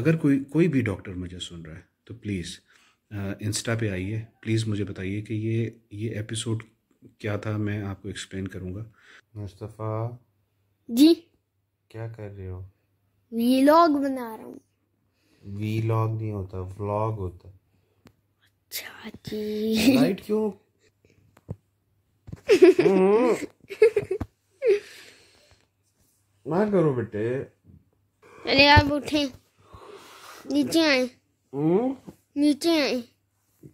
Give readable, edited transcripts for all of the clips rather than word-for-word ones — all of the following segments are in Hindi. अगर कोई भी डॉक्टर मुझे सुन रहा है तो प्लीज़ इंस्टा पे आइए, प्लीज़ मुझे बताइए कि ये एपिसोड क्या था। मैं आपको एक्सप्लेन करूँगा। मुस्तफ़ा जी क्या कर रहे हो? व्लॉग बना रहा हूँ। व्लॉग नहीं होता, व्लॉग होता। अच्छा जी, लाइट क्यों? ना करो बेटे। अरे आप उठे, नीचे आए, नीचे आए।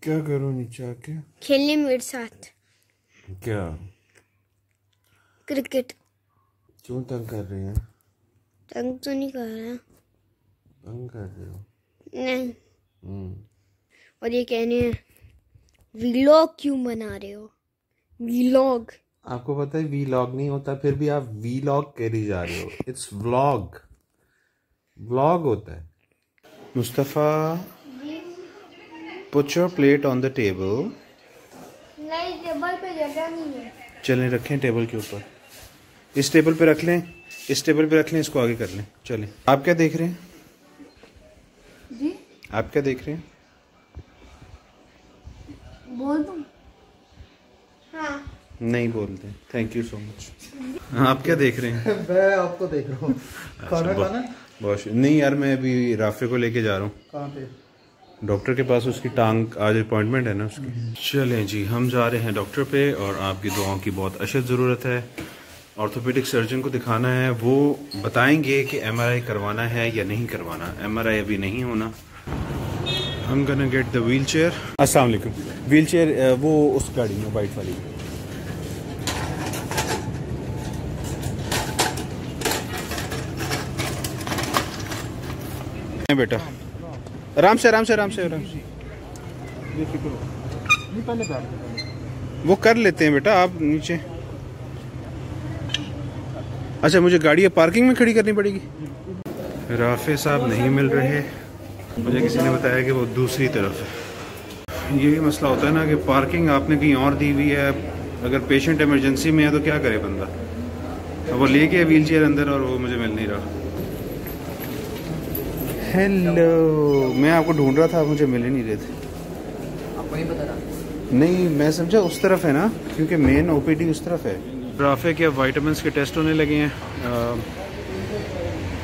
क्या करो नीचे आके? खेलने मेरे साथ। क्या? क्रिकेट। क्यों तंग कर रहे हैं? तंग तो नहीं कर रहा। तंग कर रहे हो? नहीं। और ये कहने व्लॉग क्यों बना रहे हो? व्लॉग आपको पता है व्लॉग नहीं होता, फिर भी आप व्लॉग करी जा रहे हो। इट्स व्लॉग, व्लॉग होता है। Mustafa put your plate on the table. नहीं, टेबल पे जगह नहीं है। चलें रखें टेबल के ऊपर। इस टेबल पे रख लें, इस टेबल पे रख लें, इसको आगे कर लें। चलें। आप क्या देख रहे हैं जी? आप क्या देख रहे हैं? बोल दूं? हाँ। नहीं बोलते। Thank you so much. आप क्या देख रहे हैं? मैं आपको देख रहा हूँ। खाना खाना बहुत नहीं यार, मैं अभी राफे को लेके जा रहा हूँ। कहाँ पे? डॉक्टर के पास। उसकी टांग, आज अपॉइंटमेंट है ना उसकी। चलें जी, हम जा रहे हैं डॉक्टर पे और आपकी दुआओं की बहुत अशद ज़रूरत है। ऑर्थोपेडिक सर्जन को दिखाना है, वो बताएंगे कि MRI करवाना है या नहीं करवाना। MRI अभी नहीं होना। I'm gonna get the wheelchair. अस्सलाम वालेकुम। व्हीलचेयर वो उस गाड़ी में, वाइट वाली। बेटा आराम से, आराम से, आराम से, आराम से। वो कर लेते हैं बेटा, आप नीचे। अच्छा, मुझे गाड़ी पार्किंग में खड़ी करनी पड़ेगी। राफे साहब नहीं मिल रहे, मुझे किसी ने बताया कि वो दूसरी तरफ है। यही मसला होता है ना कि पार्किंग आपने कहीं और दी हुई है। अगर पेशेंट इमरजेंसी में है तो क्या करे बंदा। अब वो लेके व्हील चेयर अंदर और वो मुझे मिल नहीं रहा। हेलो, मैं आपको ढूंढ रहा था, आप मुझे मिल ही नहीं रहे थे। आपको नहीं पता रहा? नहीं, मैं समझा उस तरफ है ना, क्योंकि मेन OPD उस तरफ है। राफे के अब वाइटामिनस के टेस्ट होने लगे हैं।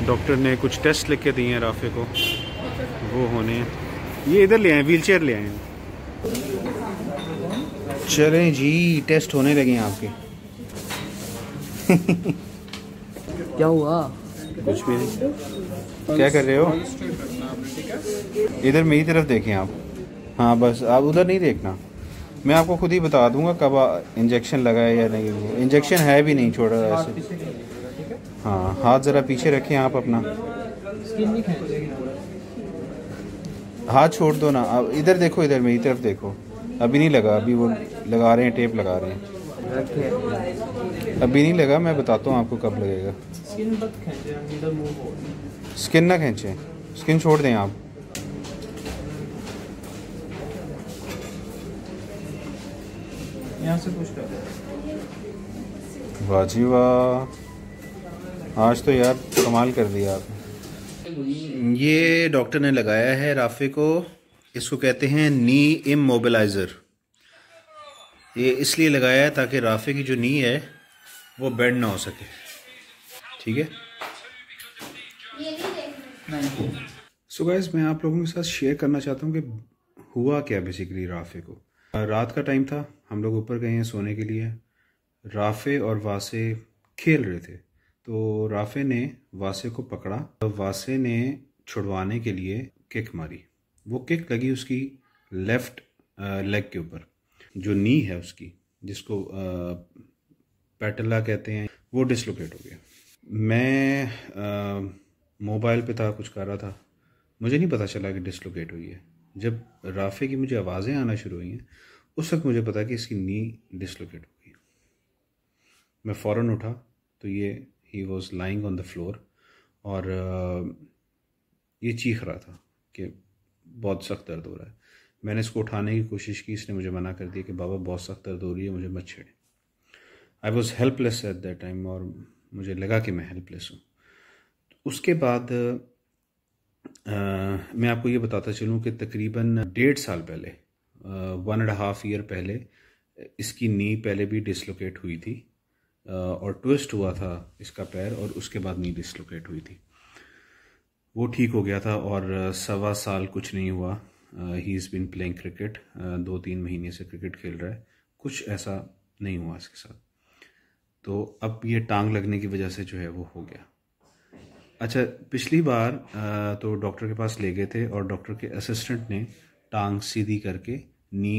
डॉक्टर ने कुछ टेस्ट लिख के दिए हैं राफे को, वो होने हैं। ये इधर ले आए, व्हील चेयर ले आए हैं। चलें जी, टेस्ट होने लगे हैं आपके। क्या हुआ? कुछ भी नहीं। क्या कर रहे हो? इधर मेरी तरफ देखें आप। हाँ बस, आप उधर नहीं देखना। मैं आपको खुद ही बता दूंगा कब इंजेक्शन लगा है या नहीं। वो इंजेक्शन है भी नहीं, छोड़ा ऐसे। हाँ, हाथ ज़रा पीछे रखें आप अपना। हाथ छोड़ दो ना आप। इधर देखो, इधर मेरी तरफ देखो। अभी नहीं लगा, अभी वो लगा रहे हैं, टेप लगा रहे हैं। अभी नहीं लगा, मैं बताता हूँ आपको कब लगेगा। स्किन ना खींचे, स्किन छोड़ दें आप। यहाँ से कुछ कर दो। वाह जी वाह, आज तो यार कमाल कर दिया आपने। ये डॉक्टर ने लगाया है राफे को। इसको कहते हैं नी इमोबिलाइज़र। ये इसलिए लगाया है ताकि राफे की जो नी है वो बेंड ना हो सके। ठीक है। सो गाइस, मैं आप लोगों के साथ शेयर करना चाहता हूँ कि हुआ क्या बेसिकली राफे को। रात का टाइम था, हम लोग ऊपर गए हैं सोने के लिए। राफे और वासे खेल रहे थे तो राफे ने वासे को पकड़ा। वासे ने छुड़वाने के लिए किक मारी। वो किक लगी उसकी लेफ्ट लेग के ऊपर। जो नी है उसकी, जिसको पैटेला कहते हैं, वो डिसलोकेट हो गया। मैं मोबाइल पे था, कुछ कर रहा था, मुझे नहीं पता चला कि डिसलोकेट हुई है। जब राफे की मुझे आवाज़ें आना शुरू हुई हैं उस वक्त मुझे पता कि इसकी नी डिसलोकेट हो गई। मैं फ़ौरन उठा तो ये he was lying on the floor और ये चीख रहा था कि बहुत सख्त दर्द हो रहा है। मैंने इसको उठाने की कोशिश की, इसने मुझे मना कर दिया कि बाबा बहुत सख्त दर्द हो रही है, मुझे मत छेड़े। I was helpless at that time, और मुझे लगा कि मैं हेल्पलेस हूँ। उसके बाद मैं आपको ये बताता चलूँ कि तकरीबन 1.5 साल पहले 1.5 ईयर पहले इसकी नी पहले भी डिसलोकेट हुई थी और ट्विस्ट हुआ था इसका पैर और उसके बाद नी डिसलोकेट हुई थी। वो ठीक हो गया था और 1.25 साल कुछ नहीं हुआ। He is been playing cricket, 2-3 महीने से क्रिकेट खेल रहा है, कुछ ऐसा नहीं हुआ इसके साथ। तो अब ये टांग लगने की वजह से जो है वो हो गया। अच्छा, पिछली बार तो डॉक्टर के पास ले गए थे और डॉक्टर के असिस्टेंट ने टांग सीधी करके नी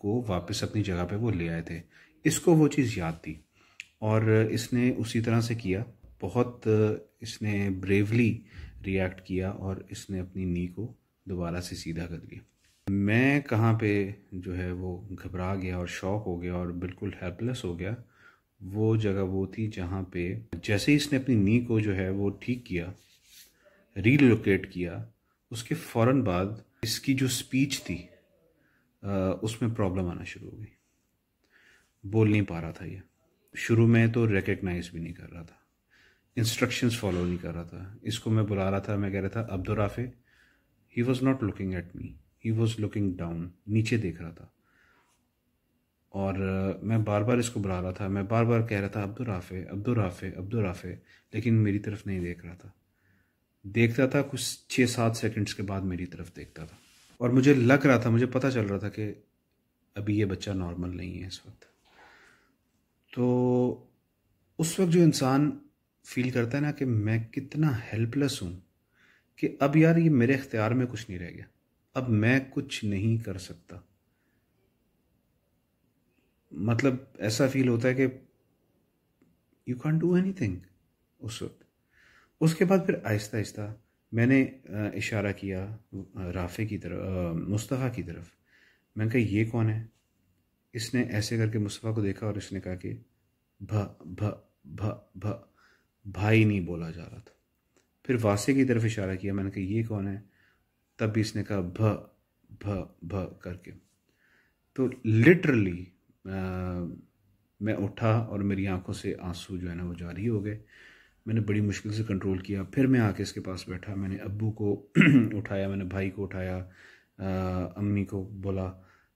को वापस अपनी जगह पे वो ले आए थे। इसको वो चीज़ याद थी और इसने उसी तरह से किया। बहुत इसने ब्रेवली रिएक्ट किया और इसने अपनी नी को दोबारा से सीधा कर लिया। मैं कहाँ पे जो है वो घबरा गया और शॉक हो गया और बिल्कुल हेल्पलेस हो गया। वो जगह वो थी जहाँ पे जैसे ही इसने अपनी नी को जो है वो ठीक किया, रीलोकेट किया, उसके फ़ौरन बाद इसकी जो स्पीच थी उसमें प्रॉब्लम आना शुरू हो गई। बोल नहीं पा रहा था ये, शुरू में तो रिकग्नाइज भी नहीं कर रहा था, इंस्ट्रक्शंस फॉलो नहीं कर रहा था। इसको मैं बुला रहा था, मैं कह रहा था Abdul Rafi, he was not looking at me, he was looking down, नीचे देख रहा था। और मैं बार बार इसको बुला रहा था, मैं बार बार कह रहा था अब्दुल राफी अब्दुल राफी अब्दुल राफी, लेकिन मेरी तरफ नहीं देख रहा था। देखता था, कुछ 6-7 सेकंड्स के बाद मेरी तरफ देखता था और मुझे लग रहा था, मुझे पता चल रहा था कि अभी ये बच्चा नॉर्मल नहीं है इस वक्त। तो उस वक्त जो इंसान फील करता है ना कि मैं कितना हेल्पलेस हूँ कि अब यार ये मेरे इख्तियार में कुछ नहीं रह गया, अब मैं कुछ नहीं कर सकता। मतलब ऐसा फील होता है कि यू कैन डू एनीथिंग उस वक्त। उसके बाद फिर आहिस्ता आहिस्ता मैंने इशारा किया राफे की तरफ, मुस्तफ़ा की तरफ। मैंने कहा ये कौन है? इसने ऐसे करके मुस्तफ़ा को देखा और इसने कहा कि भ भ भ भ भाई नहीं बोला जा रहा था। फिर वासी की तरफ इशारा किया, मैंने कहा ये कौन है? तब भी इसने कहा भ भ भ करके। तो लिटरली मैं उठा और मेरी आंखों से आंसू जो है ना वो जारी हो गए। मैंने बड़ी मुश्किल से कंट्रोल किया। फिर मैं आके इसके पास बैठा, मैंने अब्बू को उठाया, मैंने भाई को उठाया, अम्मी को बोला।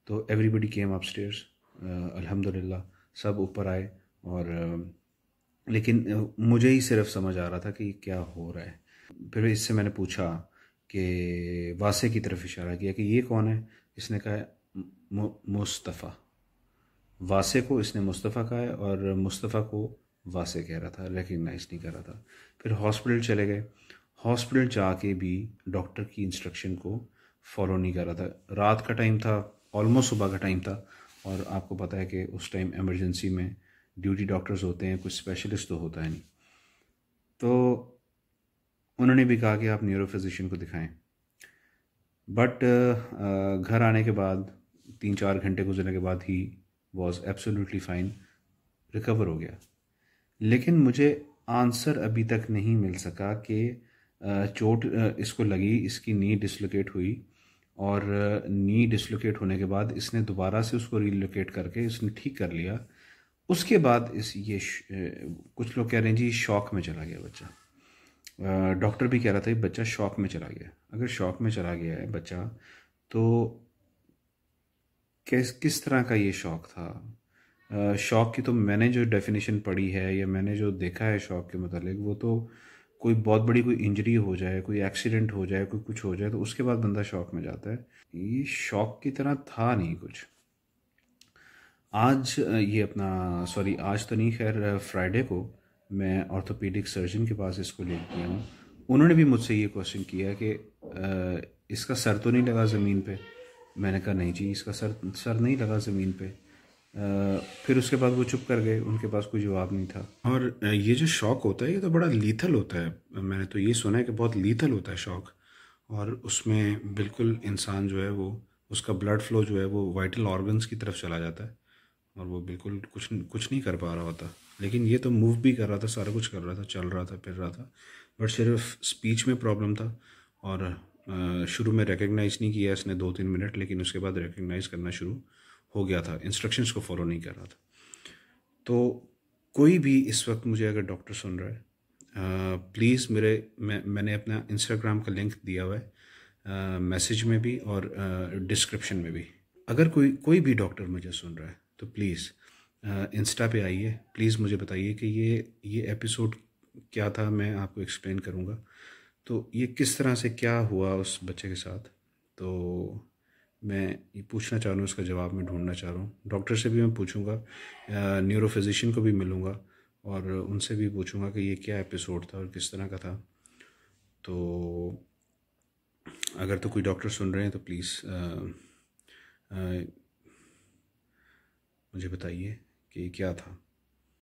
तो एवरीबडी केम अपस्टेयर्स, अल्हम्दुलिल्लाह सब ऊपर आए। और लेकिन मुझे ही सिर्फ समझ आ रहा था कि क्या हो रहा है। फिर इससे मैंने पूछा कि वासे की तरफ इशारा किया कि ये कौन है? इसने कहा मुस्तफ़ा। वासे को इसने मुस्तफ़ा कहा है और मुस्तफ़ा को वासे कह रहा था, रिकग्नाइज नहीं कर रहा था। फिर हॉस्पिटल चले गए। हॉस्पिटल जाके भी डॉक्टर की इंस्ट्रक्शन को फॉलो नहीं कर रहा था। रात का टाइम था, ऑलमोस्ट सुबह का टाइम था और आपको पता है कि उस टाइम एमरजेंसी में ड्यूटी डॉक्टर्स होते हैं, कुछ स्पेशलिस्ट तो होता है नहीं। तो उन्होंने भी कहा कि आप न्यूरो फिजिशियन को दिखाएँ। बट घर आने के बाद 3-4 घंटे गुजरने के बाद he was absolutely fine, recover हो गया। लेकिन मुझे आंसर अभी तक नहीं मिल सका कि चोट इसको लगी, इसकी नी डिसलोकेट हुई और नी डिसलोकेट होने के बाद इसने दोबारा से उसको रीलोकेट करके इसने ठीक कर लिया। उसके बाद कुछ लोग कह रहे हैं जी शॉक में चला गया बच्चा। डॉक्टर भी कह रहा था बच्चा शॉक में चला गया। अगर शॉक में चला गया है बच्चा तो किस तरह का ये शौक था? शौक की तो मैंने जो डेफिनेशन पढ़ी है या मैंने जो देखा है शौक के मतलब, वो तो कोई बहुत बड़ी कोई इंजरी हो जाए, कोई एक्सीडेंट हो जाए, कोई कुछ हो जाए तो उसके बाद बंदा शौक में जाता है। ये शौक की तरह था नहीं कुछ। आज ये अपना सॉरी आज तो नहीं, खैर फ्राइडे को मैं ऑर्थोपेडिक सर्जन के पास इसको ले गया हूँ। उन्होंने भी मुझसे ये क्वेश्चन किया कि इसका सर तो नहीं लगा ज़मीन पर? मैंने कहा नहीं जी, इसका सर नहीं लगा ज़मीन पे। फिर उसके बाद वो चुप कर गए, उनके पास कोई जवाब नहीं था। और ये जो शॉक होता है ये तो बड़ा लीथल होता है। मैंने तो ये सुना है कि बहुत लीथल होता है शॉक और उसमें बिल्कुल इंसान जो है वो उसका ब्लड फ्लो जो है वो वाइटल ऑर्गन्स की तरफ चला जाता है और वो बिल्कुल कुछ नहीं कर पा रहा होता। लेकिन ये तो मूव भी कर रहा था, सारा कुछ कर रहा था, चल रहा था, फिर रहा था, बट सिर्फ स्पीच में प्रॉब्लम था। और शुरू में रिकग्नाइज़ नहीं किया इसने 2-3 मिनट, लेकिन उसके बाद रिकग्नाइज़ करना शुरू हो गया था। इंस्ट्रक्शंस को फॉलो नहीं कर रहा था। तो कोई भी इस वक्त मुझे अगर डॉक्टर सुन रहा है, प्लीज़ मैंने अपना इंस्टाग्राम का लिंक दिया हुआ है मैसेज में भी और डिस्क्रिप्शन में भी। अगर कोई भी डॉक्टर मुझे सुन रहा है तो प्लीज़ इंस्टा पे आइए, प्लीज़ मुझे बताइए कि ये एपिसोड क्या था, मैं आपको एक्सप्लेन करूँगा तो ये किस तरह से क्या हुआ उस बच्चे के साथ। तो मैं ये पूछना चाह रहा हूँ, उसका जवाब मैं ढूंढना चाह रहा हूँ। डॉक्टर से भी मैं पूछूँगा, न्यूरो फिजिशियन को भी मिलूँगा और उनसे भी पूछूँगा कि ये क्या एपिसोड था और किस तरह का था। तो अगर तो कोई डॉक्टर सुन रहे हैं तो प्लीज़ मुझे बताइए कि क्या था।